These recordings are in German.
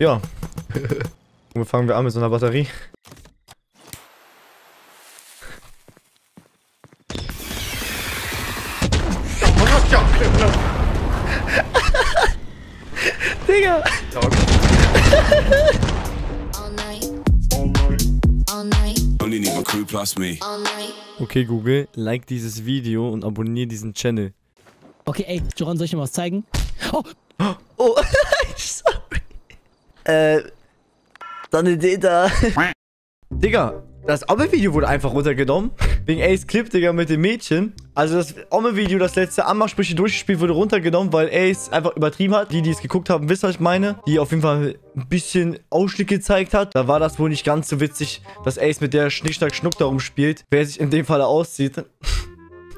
Ja. Wo fangen wir an mit so einer Batterie? Digga! Okay, Google, like dieses Video und abonniere diesen Channel. Okay, ey, Joran, soll ich dir mal was zeigen? Oh! Oh! Sorry! Deine Idee da. Digga, das Omme-Video wurde einfach runtergenommen. Wegen Ace Clip, Digga, mit dem Mädchen. Also das Omme-Video, das letzte Anmachsprüche durchgespielt, wurde runtergenommen, weil Ace einfach übertrieben hat. Die, die es geguckt haben, wissen, was ich meine. Die auf jeden Fall ein bisschen Ausschnitt gezeigt hat. Da war das wohl nicht ganz so witzig, dass Ace mit der Schnickschnack-Schnuck da rumspielt. Wer sich in dem Fall auszieht.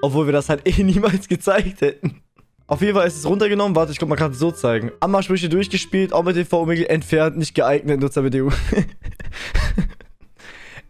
Obwohl wir das halt eh niemals gezeigt hätten. Auf jeden Fall ist es runtergenommen. Warte, ich glaube, man kann es so zeigen. Anmachsprüche durchgespielt, OmeTV entfernt, nicht geeignet, Nutzerbedingungen.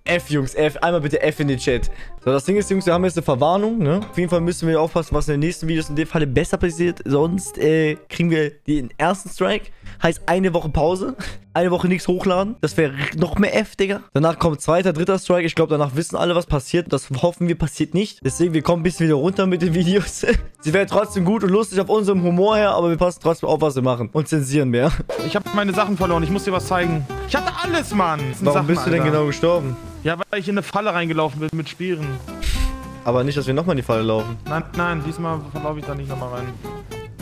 F, Jungs, F. Einmal bitte F in den Chat. So, das Ding ist, Jungs, wir haben jetzt eine Verwarnung, ne? Auf jeden Fall müssen wir aufpassen, was in den nächsten Videos in dem Falle besser passiert. Sonst kriegen wir den ersten Strike. Heißt, eine Woche Pause. Eine Woche nichts hochladen. Das wäre noch mehr F, Digga. Danach kommt zweiter, dritter Strike. Ich glaube, danach wissen alle, was passiert. Das hoffen wir, passiert nicht. Deswegen, wir kommen ein bisschen wieder runter mit den Videos. Sie wären trotzdem gut und lustig auf unserem Humor her, aber wir passen trotzdem auf, was wir machen. Und zensieren mehr. Ich habe meine Sachen verloren. Ich muss dir was zeigen. Ich hatte alles, Mann. Warum bist du denn genau gestorben? Ja, weil ich in eine Falle reingelaufen bin mit Spielen. Aber nicht, dass wir nochmal in die Falle laufen. Nein, nein, diesmal laufe ich da nicht nochmal rein.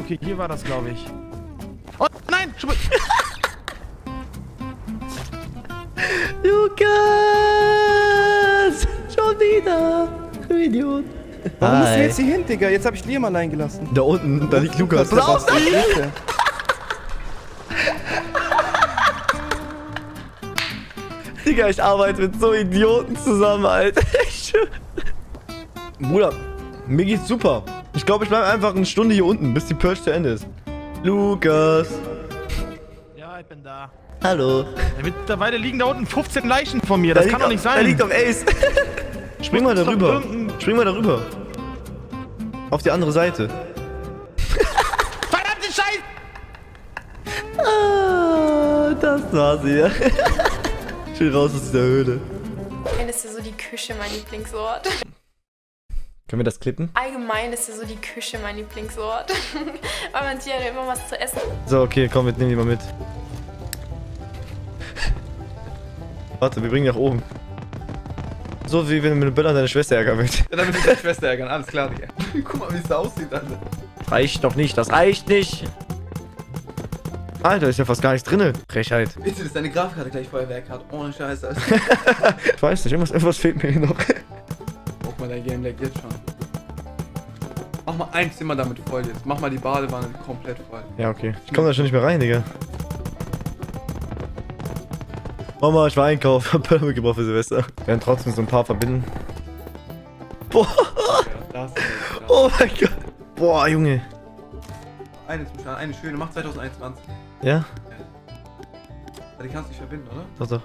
Okay, hier war das, glaube ich. Oh, nein! Lukas! Schon wieder! Du Idiot! Warum bist du jetzt hier hin, Digga? Jetzt habe ich Liam allein gelassen. Da unten, da liegt Lukas. Was ist denn? Digga, ich arbeite mit so Idioten zusammen, Alter. Bruder, mir geht's super. Ich glaube, ich bleibe einfach eine Stunde hier unten, bis die Purge zu Ende ist. Lukas. Ja, ich bin da. Hallo. Ja, mittlerweile liegen da unten 15 Leichen von mir. Das kann doch nicht sein. Da liegt auf Ace. Spring mal darüber. Spring mal darüber. Auf die andere Seite. Verdammte Scheiße! Ah, das war's hier. Schön raus aus dieser Höhle. Allgemein ist ja so die Küche mein Lieblingsort. Können wir das klippen? Allgemein ist ja so die Küche mein Lieblingsort. Weil man hier ja immer was zu essen. So, okay, komm, wir nehmen die mal mit. Warte, wir bringen die nach oben. So wie wenn du mit einem Böller deine Schwester ärgern willst. Ja, damit ich deine Schwester ärgern, alles klar, Digga. Guck mal, wie es da aussieht, Alter. Reicht doch nicht, das reicht nicht. Alter, ist ja fast gar nichts drin. Frechheit. Bitte, dass deine Grafikkarte gleich Feuerwerk hat. Ohne Scheiß, Alter. Ich weiß nicht, irgendwas fehlt mir hier noch. Guck mal, dein Game lag jetzt schon. Mach mal ein Zimmer damit voll jetzt. Mach mal die Badewanne komplett voll. Ja, okay. Ich komm da schon nicht mehr rein, Digga. Mama, ich war einkaufen, hab Böller mitgebracht für Silvester. Wir werden trotzdem so ein paar verbinden. Boah! Ja, oh mein Gott! Boah, Junge! Eine schöne, mach 2021. Ja? Ja? Die kannst du nicht verbinden, oder? Doch, doch.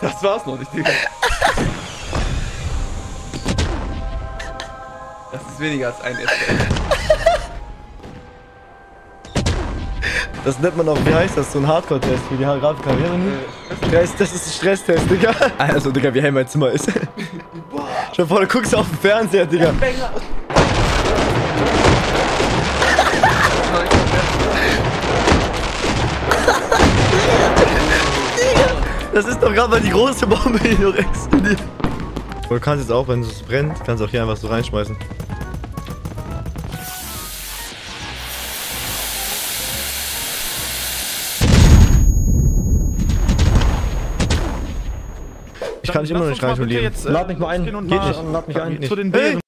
Das war's noch nicht, Digga. Das ist weniger als ein SL. Das nennt man auch, wie heißt das, so ein Hardcore-Test für die Grafikkarriere? Das ist ein Stresstest, Digga. Also, Digga, wie hell mein Zimmer ist. Schon vor, du guckst auf den Fernseher, Digga. Das ist doch gerade mal die große Bombe, die noch explodiert. Du kannst jetzt auch, wenn es brennt, kannst du auch hier einfach so reinschmeißen. Ich kann dich immer noch nicht rein, Liam. Lad mich mal ein. Geht nicht. Lad mich ein. Zu den Bären.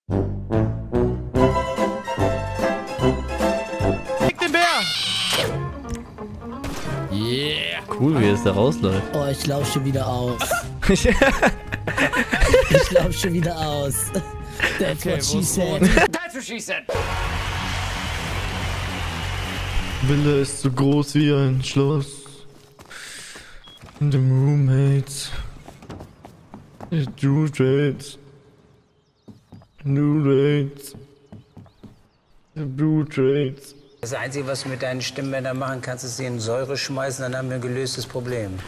Kick den Bär! Yeah! Cool, wie es da rausläuft. Oh, ich laufe schon wieder aus. Ich laufe schon wieder aus. That's what she said. That's what she said. Wille ist so groß wie ein Schloss. The roommates. The dudes. New Rates. Blue Trades. Das Einzige, was du mit deinen Stimmbändern machen kannst, ist sie in Säure schmeißen, dann haben wir ein gelöstes Problem.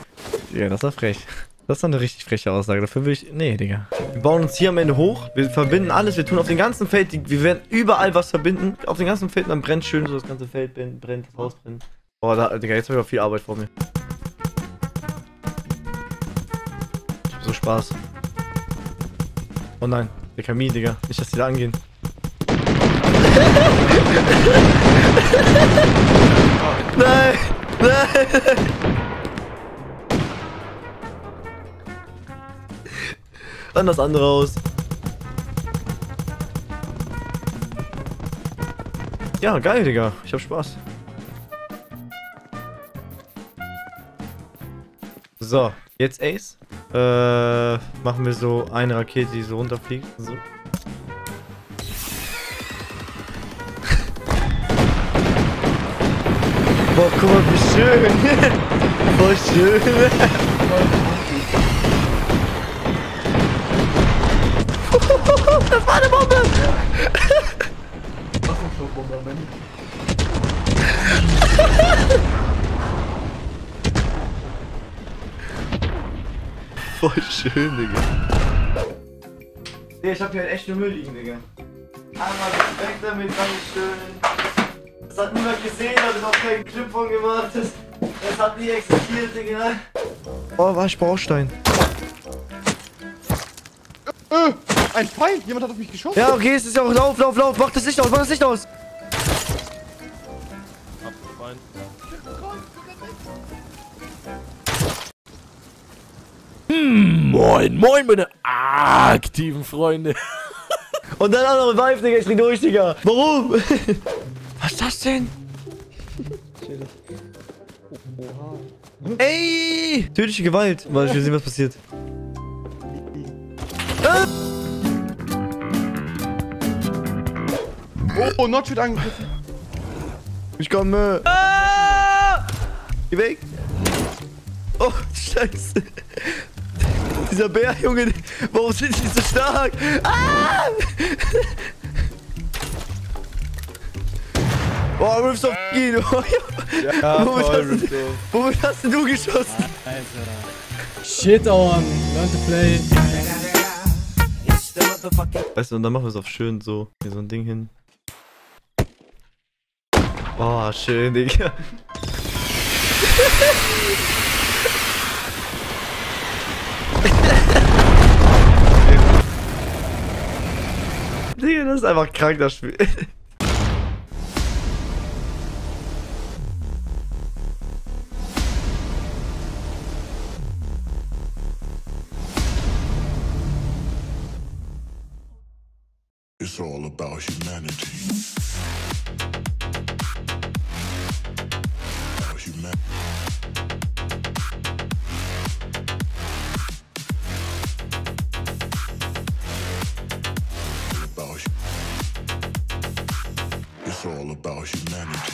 Ja, das war frech. Das ist eine richtig freche Aussage. Dafür will ich... Nee, Digga. Wir bauen uns hier am Ende hoch. Wir verbinden alles. Wir tun auf dem ganzen Feld... Wir werden überall was verbinden. Auf dem ganzen Feld. Dann brennt schön so das ganze Feld. Brennt, das Haus brennt. Boah, da, Digga, jetzt habe ich auch viel Arbeit vor mir. Ich hab so Spaß. Oh nein. Der Kamin, Digga. Nicht, dass die da angehen. Nein! Nein! Dann das andere aus. Ja, geil, Digga. Ich hab Spaß. So, jetzt Ace. Machen wir so eine Rakete, die so runterfliegt. So. Boah, guck mal, wie schön! Voll schön! Das war eine Bombe! Was ist so ein Bombament? Voll schön, Digga. Ich hab hier halt echt nur Müll liegen, Digga. Einmal weg damit, Dankeschön. Das hat niemand gesehen, hat es auch keinen Clip von gemacht. Das hat nie existiert, Digga. Oh, war ich Baustein. Ein Feind! Jemand hat auf mich geschossen. Ja, okay, es ist ja auch Lauf. Mach das Licht aus, Abgefallen. Moin, meine aktiven Freunde. Und dann auch noch ein Vibe, Digga. Ich dreh durch, Digga. Warum? Was ist das denn? Ey! Tödliche Gewalt. Warte, ich will sehen, was passiert. Oh, Notch wird angegriffen. Ich komme. Geh weg. Oh, Scheiße. Dieser Bär, Junge, warum sind die so stark? Ah! Oh, Riffs of ihn. Oh, ja, womit hast du geschossen? Alter. Shit on, learn to play. Weißt du, und dann machen wir es auf schön so. Hier so ein Ding hin. Oh, schön, Digga. Digga, das ist einfach krank, das Spiel. It's all about humanity.